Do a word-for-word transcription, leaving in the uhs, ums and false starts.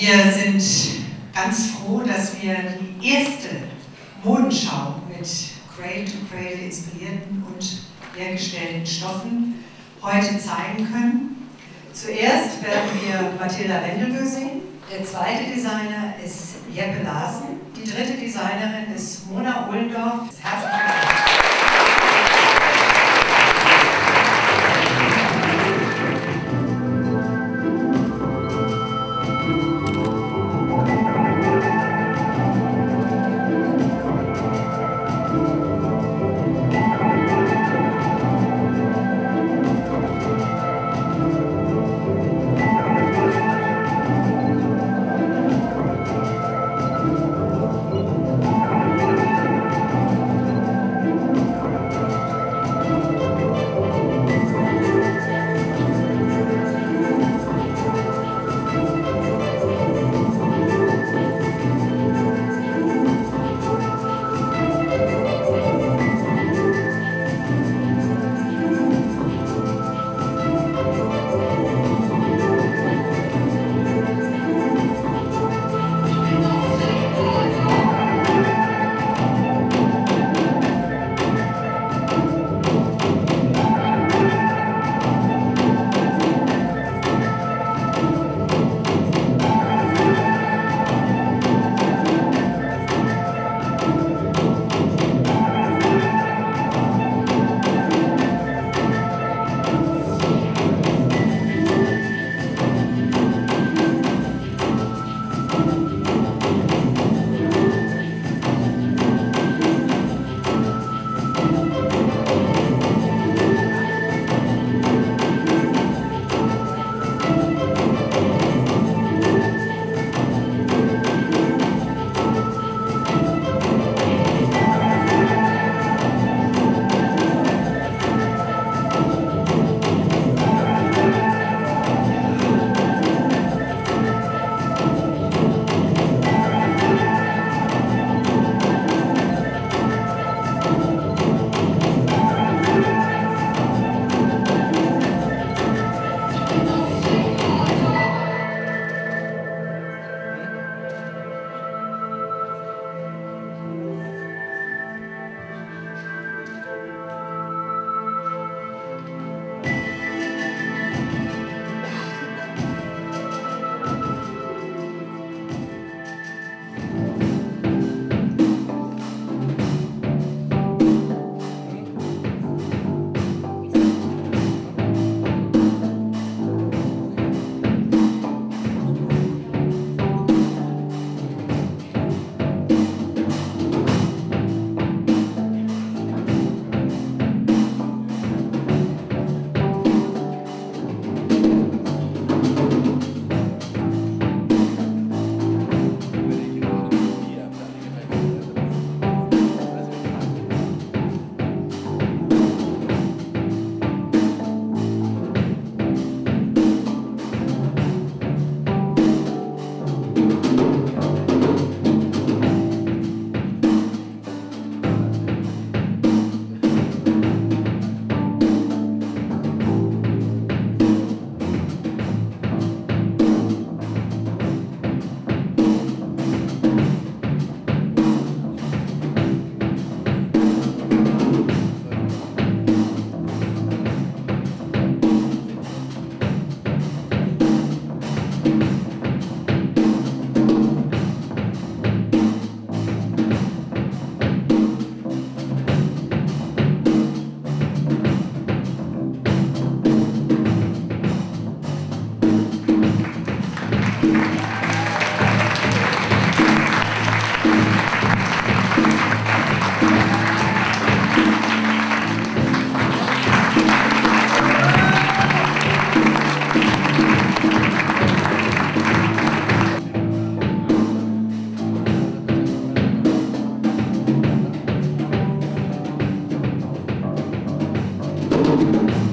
Wir sind ganz froh, dass wir die erste Modenschau mit Cradle to Cradle inspirierten und hergestellten Stoffen heute zeigen können. Zuerst werden wir Matilda Wendelboe sehen, der zweite Designer ist Jeppe Larsen, die dritte Designerin ist Mona Ohlendorf. Herzlichen Dank. Thank you.